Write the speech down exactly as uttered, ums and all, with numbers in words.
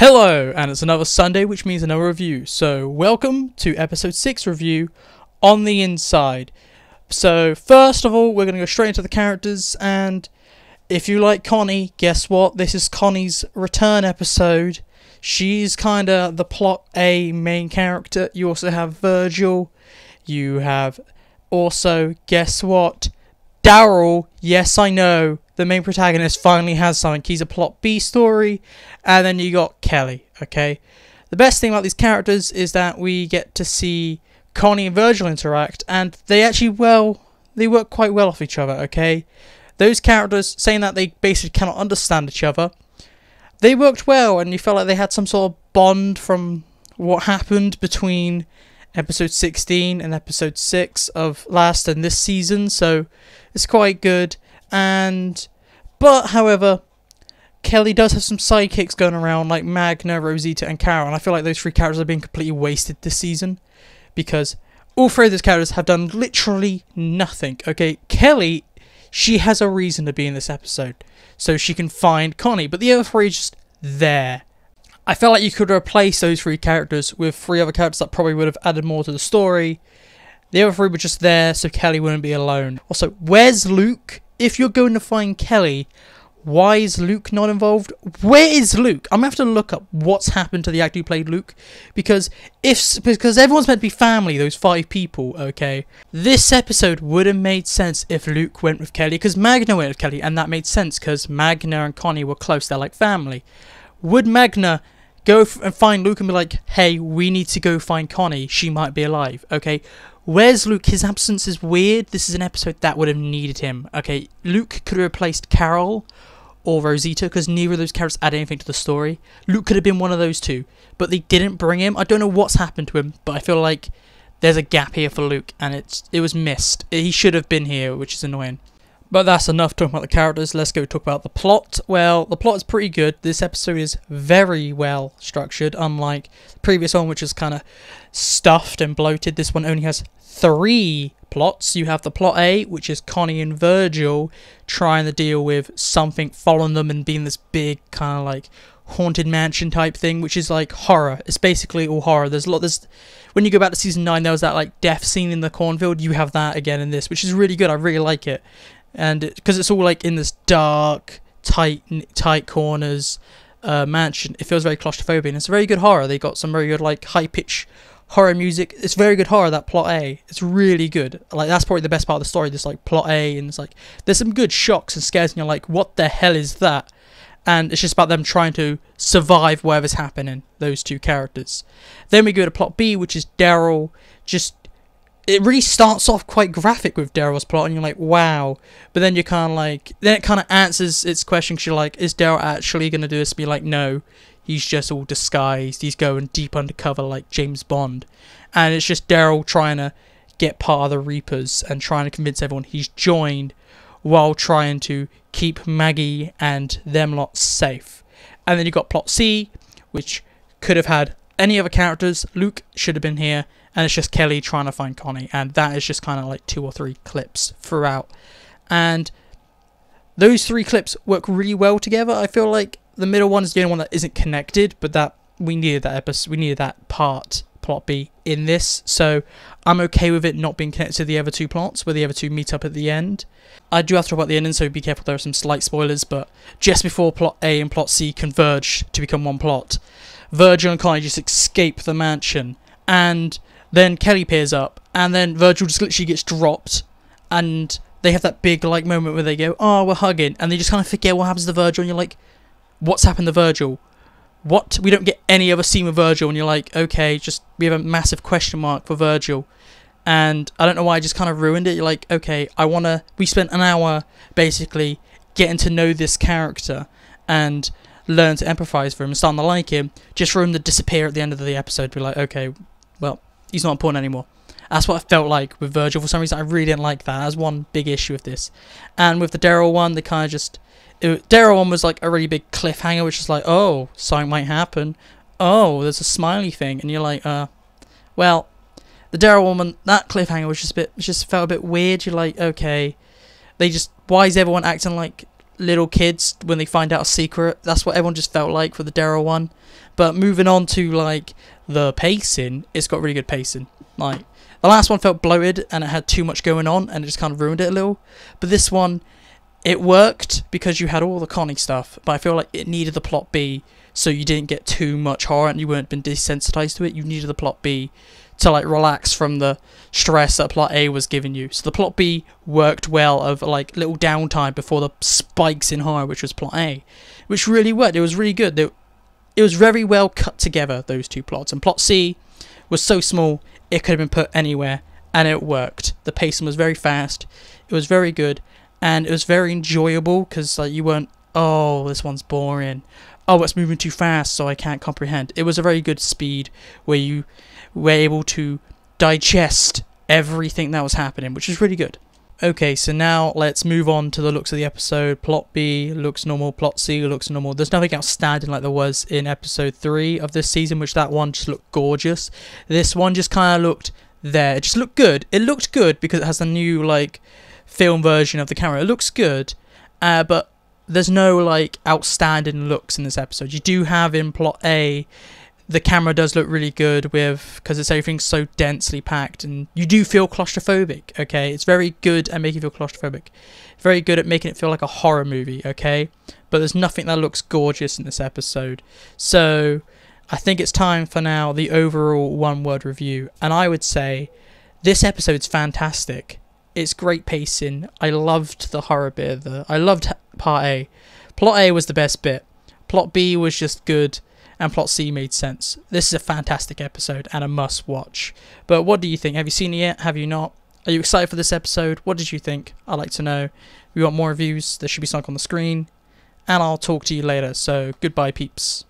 Hello, and it's another Sunday, which means another review. So, welcome to episode six review, On The Inside. So, first of all, we're going to go straight into the characters, and if you like Connie, guess what? This is Connie's return episode. She's kind of the plot A main character. You also have Virgil. You have also, guess what? Daryl. Yes, I know. The main protagonist finally has something. He's a plot B story. And then you got Kelly, okay? The best thing about these characters is that we get to see Connie and Virgil interact, and they actually, well, they work quite well off each other, okay? Those characters, saying that they basically cannot understand each other, they worked well, and you felt like they had some sort of bond from what happened between episode sixteen and episode six of last and this season, so it's quite good. And but however, Kelly does have some sidekicks going around like Magna, Rosita and Carol, and I feel like those three characters are being completely wasted this season because all three of those characters have done literally nothing. Okay, Kelly, she has a reason to be in this episode, so she can find Connie, but the other three are just there. I felt like you could replace those three characters with three other characters that probably would have added more to the story. The other three were just there so Kelly wouldn't be alone. Also, where's Luke? If you're going to find Kelly, why is Luke not involved? Where is Luke? I'm going to have to look up what's happened to the actor who played Luke. Because if because everyone's meant to be family, those five people, okay? This episode would have made sense if Luke went with Kelly. Because Magna went with Kelly, and that made sense. Because Magna and Connie were close, they're like family. Would Magna go and find Luke and be like, hey, we need to go find Connie, she might be alive, okay? Where's Luke? His absence is weird. This is an episode that would have needed him. Okay, Luke could have replaced Carol or Rosita because neither of those characters add anything to the story. Luke could have been one of those two, but they didn't bring him. I don't know what's happened to him, but I feel like there's a gap here for Luke, and it's it was missed. He should have been here, which is annoying. But that's enough talking about the characters. Let's go talk about the plot. Well, the plot is pretty good. This episode is very well structured, unlike the previous one, which is kind of stuffed and bloated. This one only has three plots. You have the plot A, which is Connie and Virgil trying to deal with something following them and being this big kind of like haunted mansion type thing, which is like horror. It's basically all horror. There's a lot. There's when you go back to season nine, there was that like death scene in the cornfield. You have that again in this, which is really good. I really like it. And because it, it's all like in this dark, tight, tight corners uh, mansion, it feels very claustrophobic. And it's a very good horror. They got some very good like high pitch horror music. It's very good horror. That plot A, it's really good. Like that's probably the best part of the story. This like plot A, and it's like there's some good shocks and scares, and you're like, what the hell is that? And it's just about them trying to survive whatever's happening. Those two characters. Then we go to plot B, which is Daryl just. It really starts off quite graphic with Daryl's plot, and you're like, wow. But then you kind of like, then it kind of answers its question, because you're like, is Daryl actually going to do this? Be like, no, he's just all disguised. He's going deep undercover like James Bond. And it's just Daryl trying to get part of the Reapers and trying to convince everyone he's joined while trying to keep Maggie and them lot safe. And then you got plot C, which could have had any other characters. Luke should have been here, and it's just Kelly trying to find Connie, and that is just kind of like two or three clips throughout, and those three clips work really well together. I feel like the middle one is the only one that isn't connected, but that we needed that episode, we needed that part plot B in this, so I'm okay with it not being connected to the other two plots where the other two meet up at the end. I do have to talk about the ending, so be careful, there are some slight spoilers, but just before plot A and plot C converge to become one plot, Virgil and Connie just escape the mansion, and then Kelly peers up, and then Virgil just literally gets dropped, and they have that big like moment where they go, oh, we're hugging, and they just kind of forget what happens to Virgil, and you're like, what's happened to Virgil? What? We don't get any other scene with Virgil, and you're like, okay, just we have a massive question mark for Virgil. And I don't know why I just kind of ruined it. You're like, okay, I want to, we spent an hour basically getting to know this character, and learn to empathize for him and starting to like him, just for him to disappear at the end of the episode, be like, okay, well, he's not important anymore. That's what I felt like with Virgil. For some reason, I really didn't like that. That was one big issue with this. And with the Daryl one, they kind of just, Daryl one was like a really big cliffhanger, which is like, oh, something might happen. Oh, there's a smiley thing, and you're like, uh, well, the Daryl one, that cliffhanger was just a bit, just felt a bit weird. You're like, okay, they just, why is everyone acting like little kids when they find out a secret. That's what everyone just felt like for the Daryl one. But moving on to like the pacing, it's got really good pacing. Like the last one felt bloated and it had too much going on and it just kind of ruined it a little. But this one, it worked because you had all the Connie stuff, but I feel like it needed the plot B so you didn't get too much horror and you weren't been desensitized to it. You needed the plot B to like relax from the stress that plot A was giving you. So the plot B worked well of like little downtime before the spikes in horror, which was plot A, which really worked. It was really good. It was very well cut together, those two plots. And plot C was so small, it could have been put anywhere and it worked. The pacing was very fast. It was very good. And it was very enjoyable because like you weren't, oh, this one's boring. Oh, it's moving too fast, so I can't comprehend. It was a very good speed where you were able to digest everything that was happening, which is really good. Okay, so now let's move on to the looks of the episode. Plot B looks normal, plot C looks normal. There's nothing outstanding like there was in episode three of this season, which that one just looked gorgeous. This one just kind of looked there. It just looked good. It looked good because it has the new, like, film version of the camera. It looks good, uh, but there's no like outstanding looks in this episode. You do have in plot A, the camera does look really good with, because it's everything's so densely packed and you do feel claustrophobic, okay? It's very good at making you feel claustrophobic. Very good at making it feel like a horror movie, okay? But there's nothing that looks gorgeous in this episode. So I think it's time for now the overall one word review. And I would say this episode's fantastic. It's great pacing. I loved the horror bit of the... I loved part A. Plot A was the best bit. Plot B was just good. And plot C made sense. This is a fantastic episode and a must watch. But what do you think? Have you seen it yet? Have you not? Are you excited for this episode? What did you think? I'd like to know. If you want more reviews, there should be something on the screen. And I'll talk to you later. So goodbye, peeps.